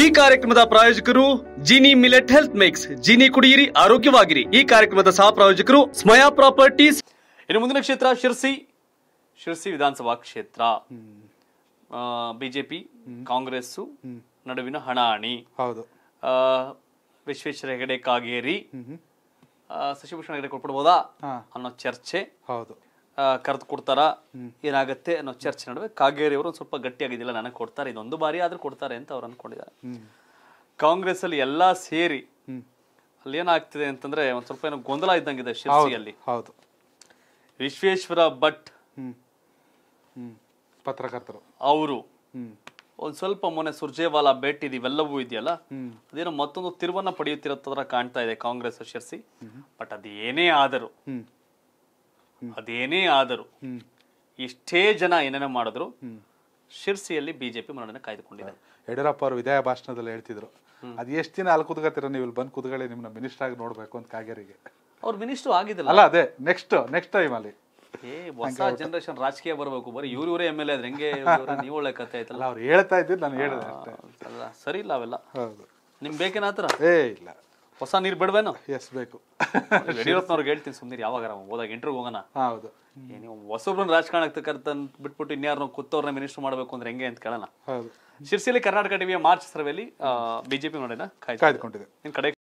ಈ ಕಾರ್ಯಕ್ರಮದ ಪ್ರಾಯೋಜಕರು Jini millet health mix, Jini ಕುಡಿಯಿರಿ ಆರೋಗ್ಯವಾಗಿರಿ। ಈ ಕಾರ್ಯಕ್ರಮದ ಸಹ ಪ್ರಾಯೋಜಕರು ಸ್ಮಯಾ ಪ್ರಾಪರ್ಟೀಸ್। ಇನ್ನು ಮುಂದಿನ ಕ್ಷೇತ್ರ ಶಿರ್ಸಿ ವಿಧಾನಸಭಾ ಕ್ಷೇತ್ರ। ಬಿಜೆಪಿ ಕಾಂಗ್ರೆಸ್ ನಡುವಿನ ಹಣಾಹಣಿ। ಹೌದು, ವಿಶ್ವೇಶ್ವರ ಹೆಗಡೆ ಕಾಗೇರಿ, ಶಶಿಭೂಷಣ ಹೆಗಡೆ ಕೊಡ್ಬೋದಾ ಅನ್ನೋ ಚರ್ಚೆ। ಹೌದು, ಕರೆದು ಕೊಡ್ತಾರಾ, ಏನಾಗುತ್ತೆ ಅನ್ನೋ ಚರ್ಚೆ ನಡುವೆ ಕಾಗೇರಿ ಅವರು ಸ್ವಲ್ಪ ಗಟ್ಟಿಯಾಗಿದ್ದಿಲ್ಲ, ನನಗೆ ಕೊಡ್ತಾರೆ, ಇದೊಂದು ಬಾರಿ ಆದ್ರೂ ಕೊಡ್ತಾರೆ ಅಂತ ಅವ್ರು ಅನ್ಕೊಂಡಿದ್ದಾರೆ। ಕಾಂಗ್ರೆಸ್ ಅಲ್ಲಿ ಎಲ್ಲಾ ಸೇರಿ ಅಲ್ಲಿ ಏನಾಗ್ತಿದೆ ಅಂತಂದ್ರೆ ಒಂದ್ ಸ್ವಲ್ಪ ಏನೋ ಗೊಂದಲ ಇದ್ದಂಗಿದೆ ಶಿರ್ಸಿಯಲ್ಲಿ। ಹೌದು, ವಿಶ್ವೇಶ್ವರ ಭಟ್ ಪತ್ರಕರ್ತರು ಅವರು ಒಂದ್ ಸ್ವಲ್ಪ ಮೊನ್ನೆ ಸುರ್ಜೇವಾಲಾ ಭೇಟಿ ಇವೆಲ್ಲವೂ ಇದೆಯಲ್ಲ, ಅದೇನೋ ಮತ್ತೊಂದು ತಿರುವನ್ನ ಪಡೆಯುತ್ತಿರತ್ತದ್ರ ಕಾಣ್ತಾ ಇದೆ ಕಾಂಗ್ರೆಸ್ ಶಿರ್ಸಿ। ಬಟ್ ಅದೇನೇ ಆದರೂ ಎಷ್ಟೇ ಜನ ಏನೇನೋ ಮಾಡಿದ್ರು ಶಿರ್ಸಿಯಲ್ಲಿ ಬಿಜೆಪಿ ಮನ್ನಣೆ ಕಾಯ್ದುಕೊಂಡಿದೆ। ಯಡಿಯೂರಪ್ಪ ಅವರು ವಿದಾಯ ಭಾಷಣದಲ್ಲಿ ಹೇಳ್ತಿದ್ರು, ಅದ್ ಎಷ್ಟು ದಿನ ಅಲ್ಲಿ ಕುತ್ಕೋತೀರ, ನೀವು ಇಲ್ಲಿ ಬಂದು ಕುತ್ಕೊಳ್ಳಿ, ನಿಮ್ನ ಮಿನಿಸ್ಟರ್ ಆಗಿ ನೋಡ್ಬೇಕು ಅಂತ ಕಾಗೇರಿಗೆ। ಅವ್ರು ಮಿನಿಸ್ಟರ್ ಆಗಿದ್ದಿಲ್ಲ ಅಲ್ಲ, ಅದೇ ನೆಕ್ಸ್ಟ್ ಟೈಮ್ ಅಲ್ಲಿ ಹೊಸ ಜನರೇಷನ್ ರಾಜಕೀಯ ಬರಬೇಕು, ಬರೀ ಇವರೇ ಎಂ ಎಲ್ ಎ ಆದ್ರೆ ಹೆಂಗೆ, ನೀವು ಒಳ್ಳೆ ಕತೆ ಆಯ್ತಲ್ಲ ಅವ್ರು ಹೇಳ್ತಾ ಇದ್ದಿದ್ದು, ನಾನು ಹೇಳಿದೆ ಅಲ್ಲ, ಸರಿ ಇಲ್ಲ ಅವೆಲ್ಲ। ನಿಮ್ ಬೇಕೇನ ಆತರ? ಏ ಇಲ್ಲ, ಹೊಸ ನೀರು ಬಿಡ್ಬೇನು, ಎಸ್ ಬೇಕು ಯಡಿಯೂರಪ್ಪನವ್ರಿಗೆ ಹೇಳ್ತೀನಿ, ಸುಮ್ಮನೆ ಯಾವಾಗ ಹೋದಾಗ ಇಂಟ್ರಿಗೆ ಹೋಗೋಣ, ಹೊಸೊಬ್ರನ್ನ ರಾಜಕಾರಣಕ್ಕೆ ಕರ್ತಂತ ಬಿಟ್ಬಿಟ್ಟು ಇನ್ಯಾರನ್ನ ಕೂತವ್ರನ್ನ ಮಿನಿಸ್ಟರ್ ಮಾಡಬೇಕು ಅಂದ್ರೆ ಹೆಂಗೆ ಅಂತ ಕೇಳೋಣ। ಶಿರ್ಸಿಯಲ್ಲಿ ಕರ್ನಾಟಕ ಟಿವಿಯ ಮಾರ್ಚ್ ಸರ್ವೆಯಲ್ಲಿ ಬಿಜೆಪಿ ನೋಡೋಣ ಕಾಯ್ದುಕೊಂಡಿದೆ ನಿಮ್ ಕಡೆ।